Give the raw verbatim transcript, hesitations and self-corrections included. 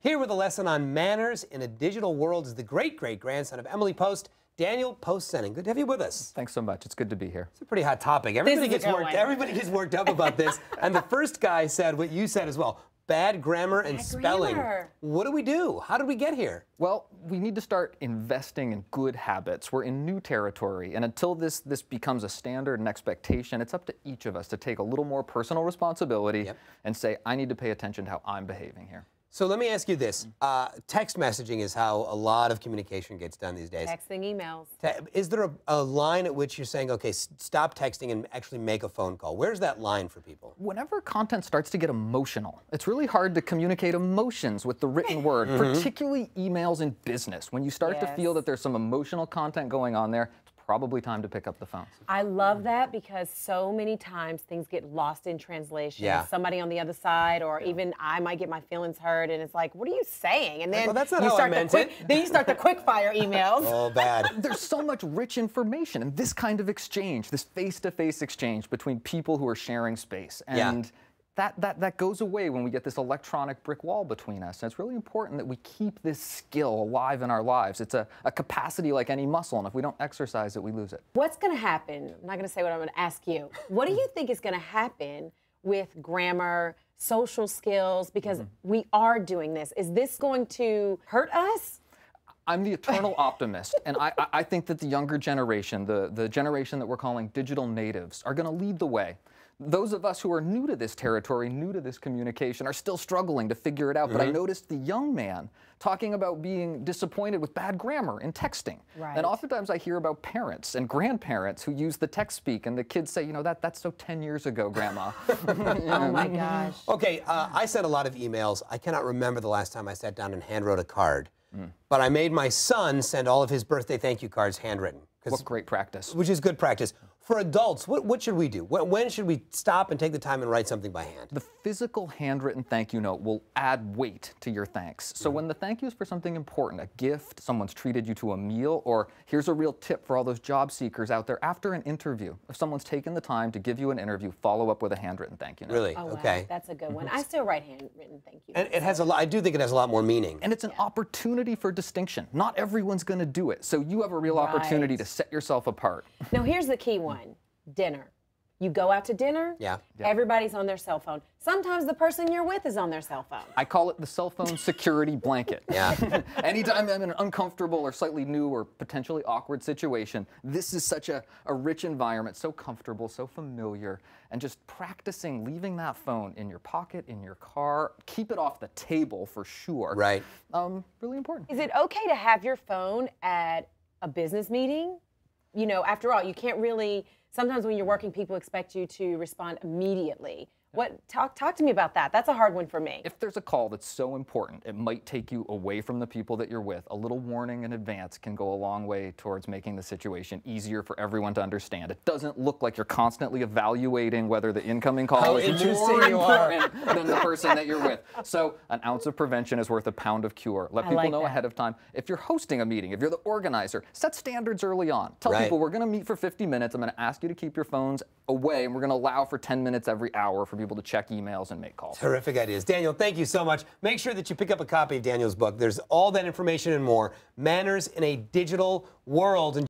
Here with a lesson on manners in a digital world is the great-great-grandson of Emily Post, Daniel Post Senning. Good to have you with us. Thanks so much. It's good to be here. It's a pretty hot topic. Everybody gets worked. Everybody gets worked up about this. And the first guy said what you said as well. Bad grammar and Bad spelling. Grammar. What do we do? How did we get here? Well, we need to start investing in good habits. We're in new territory, and until this this becomes a standard and expectation, it's up to each of us to take a little more personal responsibility yep. and say, I need to pay attention to how I'm behaving here. So let me ask you this. Uh, text messaging is how a lot of communication gets done these days. Texting, emails. Te is there a, a line at which you're saying, okay, stop texting and actually make a phone call? Where's that line for people? Whenever content starts to get emotional, it's really hard to communicate emotions with the written word, mm-hmm. particularly emails in business. When you start yes. to feel that there's some emotional content going on there, probably time to pick up the phone. I love that because so many times things get lost in translation. Yeah. Somebody on the other side, or yeah. even I might get my feelings hurt, and it's like, what are you saying? And then well, that's not you how start I meant the quick, it. Then you start the quick fire emails. Oh, bad. There's so much rich information in this kind of exchange, this face-to-face exchange between people who are sharing space. And yeah. That, that, that goes away when we get this electronic brick wall between us. And it's really important that we keep this skill alive in our lives. It's a, a capacity like any muscle, and if we don't exercise it, we lose it. What's going to happen? I'm not going to say what I'm going to ask you. What do you think is going to happen with grammar, social skills? Because mm-hmm. we are doing this. Is this going to hurt us? I'm the eternal optimist, and I, I think that the younger generation, the, the generation that we're calling digital natives, are going to lead the way. Those of us who are new to this territory, new to this communication, are still struggling to figure it out. Mm-hmm. But I noticed the young man talking about being disappointed with bad grammar in texting. Right. And oftentimes I hear about parents and grandparents who use the text speak, and the kids say, you know, that, that's so ten years ago, Grandma. Oh, my gosh. Okay, uh, I sent a lot of emails. I cannot remember the last time I sat down and handwrote a card. Mm. But I made my son send all of his birthday thank you cards handwritten. What great practice. Which is good practice. For adults, what, what should we do? When should we stop and take the time and write something by hand? The physical handwritten thank you note will add weight to your thanks. So mm-hmm. when the thank you is for something important, a gift, someone's treated you to a meal, or here's a real tip for all those job seekers out there, after an interview, if someone's taken the time to give you an interview, follow up with a handwritten thank you note. Really? Oh, okay. Wow. That's a good one. Mm-hmm. I still write handwritten thank you. And it has a lot, I do think it has a lot more meaning. And it's an yeah. opportunity for distinction. Not everyone's going to do it, so you have a real right. opportunity to set yourself apart. Now here's the key one. Dinner. You go out to dinner, yeah. Yeah. everybody's on their cell phone. Sometimes the person you're with is on their cell phone. I call it the cell phone security blanket. Yeah. Anytime I'm in an uncomfortable or slightly new or potentially awkward situation, this is such a, a rich environment, so comfortable, so familiar, and just practicing leaving that phone in your pocket, in your car, keep it off the table for sure. Right. Um, really important. Is it okay to have your phone at a business meeting? You know, after all, you can't really, sometimes when you're working, people expect you to respond immediately. What, talk, talk to me about that. That's a hard one for me. If there's a call that's so important, it might take you away from the people that you're with. A little warning in advance can go a long way towards making the situation easier for everyone to understand. It doesn't look like you're constantly evaluating whether the incoming call How is more you important are. than the person that you're with. So an ounce of prevention is worth a pound of cure. Let I people like know that. ahead of time. If you're hosting a meeting, if you're the organizer, set standards early on. Tell right. people, we're going to meet for fifty minutes. I'm going to ask you to keep your phones away, and we're going to allow for ten minutes every hour for people to check emails and make calls. Terrific ideas. Daniel, thank you so much. Make sure that you pick up a copy of Daniel's book. There's all that information and more. Manners in a Digital World.